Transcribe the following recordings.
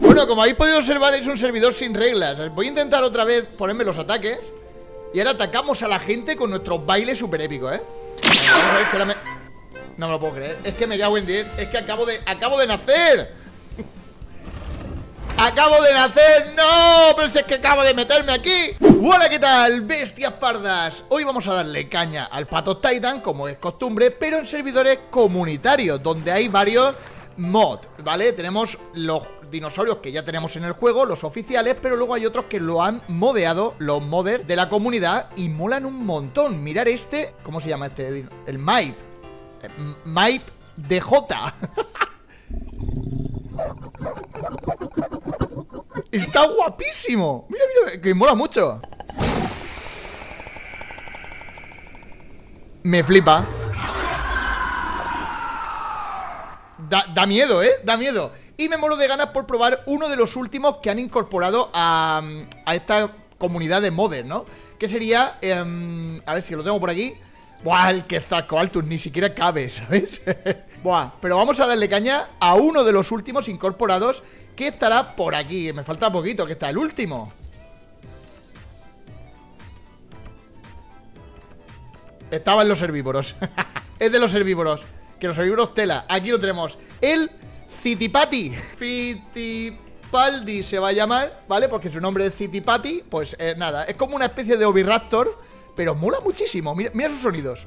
Bueno, como habéis podido observar, es un servidor sin reglas. Voy a intentar otra vez ponerme los ataques. Y ahora atacamos a la gente con nuestro baile súper épico, ¿eh? Vamos a ver si ahora me... No me lo puedo creer. Es que me cago en 10. Es que acabo de nacer. ¡Acabo de nacer! ¡No! Pero si es que acabo de meterme aquí. ¡Hola! ¿Qué tal, bestias pardas? Hoy vamos a darle caña al Pato Titan, como es costumbre, pero en servidores comunitarios, donde hay varios mods, ¿vale? Tenemos los dinosaurios que ya tenemos en el juego, los oficiales, pero luego hay otros que lo han modeado, los modders de la comunidad, y molan un montón. Mirar este... ¿Cómo se llama este? El Maip. Maip DJ. Está guapísimo. Mira, mira, que mola mucho. Me flipa. Da miedo, ¿eh? Da miedo. Y me muero de ganas por probar uno de los últimos que han incorporado a esta comunidad de modders, ¿no? Que sería... a ver si lo tengo por aquí. Buah, el que zaco, Altus, ni siquiera cabe, ¿sabes? Buah, pero vamos a darle caña a uno de los últimos incorporados, que estará por aquí. Me falta poquito, que está el último. Estaba en los herbívoros. Es de los herbívoros. Que los herbívoros tela. Aquí lo tenemos. El Citipati. Fittipaldi se va a llamar, ¿vale? Porque su nombre es Citipati. Pues nada, es como una especie de Oviraptor, pero mola muchísimo. Mira, mira sus sonidos.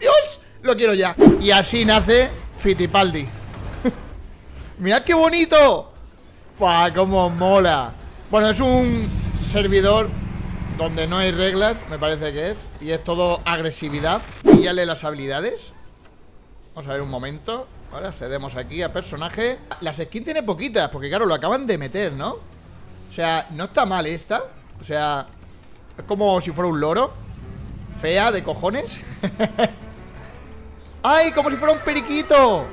¡Dios! Lo quiero ya. Y así nace Fittipaldi. ¡Mirad qué bonito! ¡Pah, cómo mola! Bueno, es un servidor donde no hay reglas, me parece que es. Y es todo agresividad. Píllale las habilidades. Vamos a ver un momento. Ahora accedemos aquí a personaje. Las skins tienen poquitas, porque claro, lo acaban de meter, ¿no? O sea, no está mal esta. O sea, es como si fuera un loro. Fea de cojones. ¡Ay, como si fuera un periquito!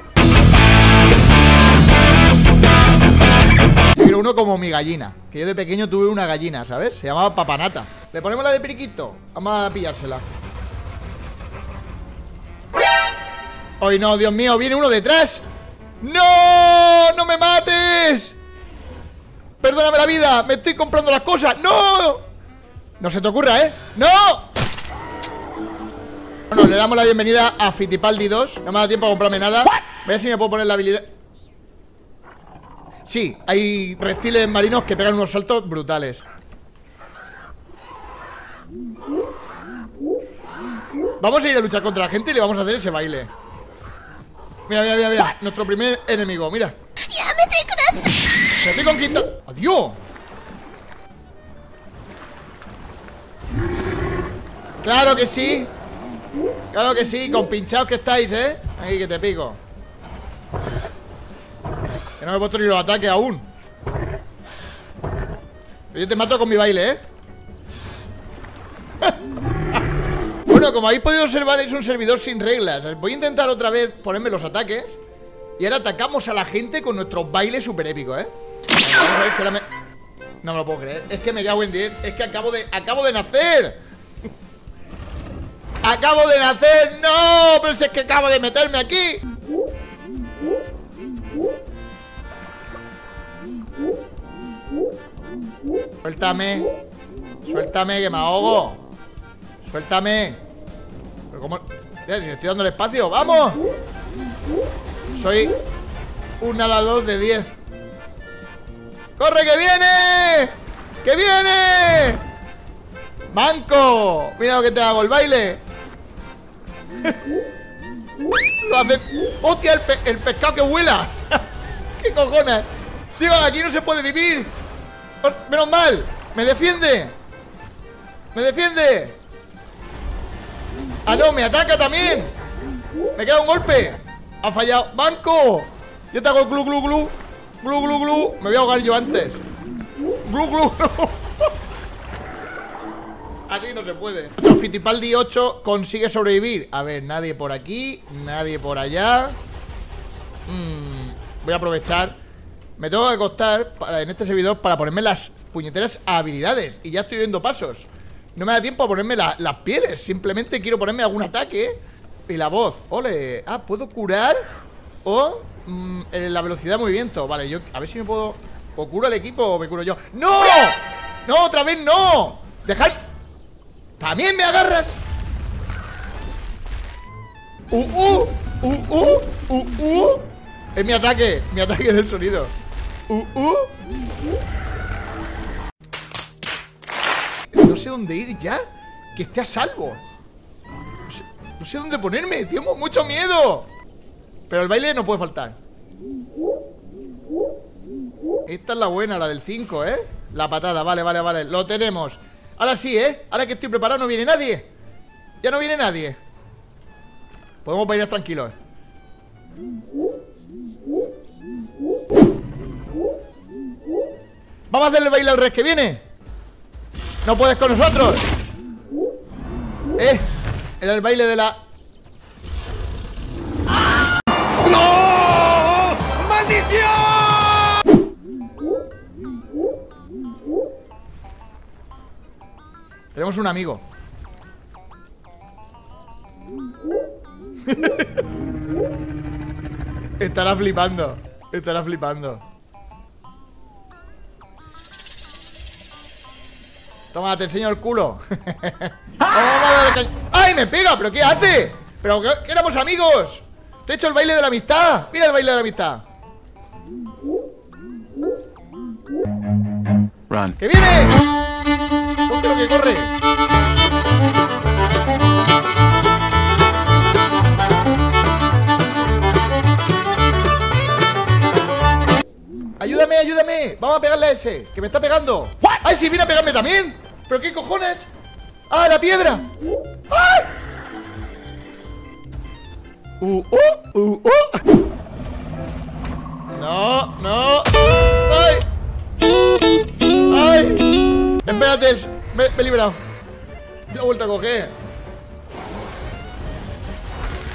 Yo quiero uno como mi gallina. Que yo de pequeño tuve una gallina, ¿sabes? Se llamaba Papanata. Le ponemos la de periquito. Vamos a pillársela. ¡Ay, no! ¡Dios mío! ¡Viene uno detrás! ¡No! ¡No me mates! ¡Perdóname la vida! ¡Me estoy comprando las cosas! ¡No! No se te ocurra, ¿eh? ¡No! Bueno, le damos la bienvenida a Fittipaldi 2. No me da tiempo a comprarme nada. Voy a ver si me puedo poner la habilidad. Sí, hay reptiles marinos que pegan unos saltos brutales. Vamos a ir a luchar contra la gente y le vamos a hacer ese baile. Mira, mira, mira, mira. Nuestro primer enemigo, mira. ¡Ya me tengo que hacer! ¡Te estoy conquistando! ¡Adiós! ¡Claro que sí! ¡Claro que sí! Con pinchados que estáis, ¿eh? Ahí, que te pico. Que no me he puesto ni los ataques aún. Pero yo te mato con mi baile, ¿eh? Bueno, como habéis podido observar, es un servidor sin reglas. Voy a intentar otra vez ponerme los ataques. Y ahora atacamos a la gente con nuestro baile súper épico, ¿eh? Vamos a ver si ahora me... No me lo puedo creer. Es que me cago en 10. Es que acabo de nacer. ¡Acabo de nacer! ¡No! Pero si es que acabo de meterme aquí. Suéltame. Suéltame, que me ahogo. Suéltame. Pero cómo... Mira, si estoy dando el espacio. ¡Vamos! Soy un nadador de 10. ¡Corre, que viene! ¡Que viene! ¡Manco! Mira lo que te hago, el baile. Lo hacen... ¡Hostia, el pescado que vuela! ¡Qué cojones! Digo, aquí no se puede vivir. Menos mal. ¡Me defiende! ¡Me defiende! ¡Ah, no! ¡Me ataca también! ¡Me queda un golpe! ¡Ha fallado! ¡Banco! Yo te hago glu glu glu. Glu glu glu. Me voy a ahogar yo antes. Glu glu glu. Así no se puede. Nuestro Fittipaldi 8 consigue sobrevivir. A ver, nadie por aquí. Nadie por allá. Voy a aprovechar. Me tengo que acostar en este servidor para ponerme las puñeteras habilidades. Y ya estoy viendo pasos. No me da tiempo a ponerme las pieles. Simplemente quiero ponerme algún ataque. y la voz. ¡Ole! Ah, ¿puedo curar? O la velocidad de movimiento. Vale, yo a ver si me puedo... O curo al equipo o me curo yo. ¡No! ¡No, otra vez no! ¡Dejad! ¡También me agarras! Es mi ataque. Mi ataque del sonido. No sé dónde ir ya. Que esté a salvo. No sé dónde ponerme. Tengo mucho miedo. Pero el baile no puede faltar. Esta es la buena, la del 5, ¿eh? La patada, vale, vale, vale. Lo tenemos. Ahora sí, ¿eh? Ahora que estoy preparado no viene nadie. Ya no viene nadie. Podemos bailar tranquilos. Vamos a hacerle baile al res que viene. No puedes con nosotros. Era el baile de la... ¡Ah! ¡No! ¡Maldición! Tenemos un amigo. Estará flipando. Estará flipando. Toma, te enseño el culo. ¡Ay, me pega! ¿Pero qué hace? ¿Pero que éramos amigos? Te he hecho el baile de la amistad. Mira el baile de la amistad. Run. ¡Que viene! ¡Ponte lo que corre! ¡Ayúdame, ayúdame! Vamos a pegarle a ese, que me está pegando. ¡Ay, sí, viene a pegarme también! ¿Pero qué cojones? ¡Ah, la piedra! ¡Ay! No, no. ¡Ay! ¡Ay! Espérate, me he liberado. Yo he vuelto a coger.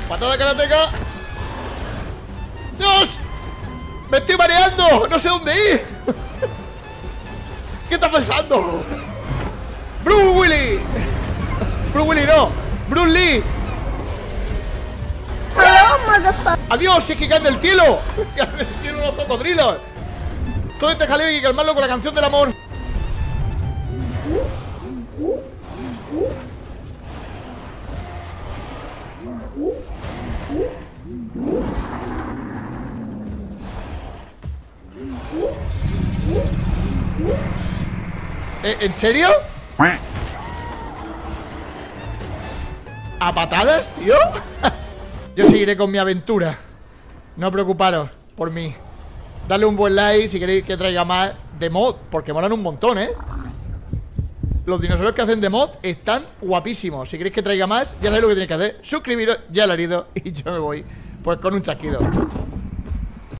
Patada karateka. ¡Dios! ¡Me estoy mareando! ¡No sé dónde ir! ¿Qué está pasando? ¡Bruce Willy! ¡Bruce Willy no! ¡Bruce Lee! ¡Adiós! ¡Es que caen del cielo! ¡Caen del cielo los cocodrilos! Todo este jaleo hay que calmarlo con la canción del amor. ¿En serio? ¿A patadas, tío? Yo seguiré con mi aventura. No preocuparos por mí. Dale un buen like si queréis que traiga más de mod, porque molan un montón, ¿eh? Los dinosaurios que hacen de mod están guapísimos. Si queréis que traiga más, ya sabéis lo que tenéis que hacer. Suscribiros, ya lo he herido. Y yo me voy, pues con un chasquido.